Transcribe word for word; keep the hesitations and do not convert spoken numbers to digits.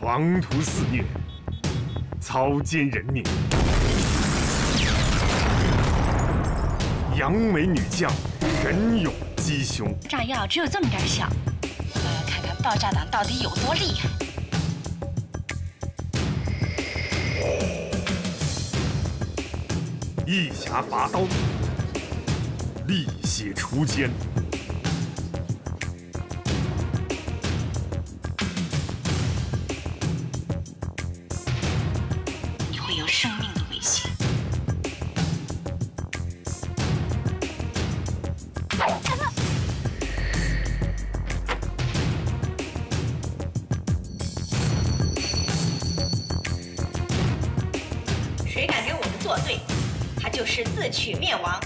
狂徒肆虐，草菅人命。杨梅女将神勇鸡胸，炸药只有这么点小，来看看爆炸党到底有多厉害。一匣拔刀，力血除奸。 谁敢跟我们作对，他就是自取灭亡。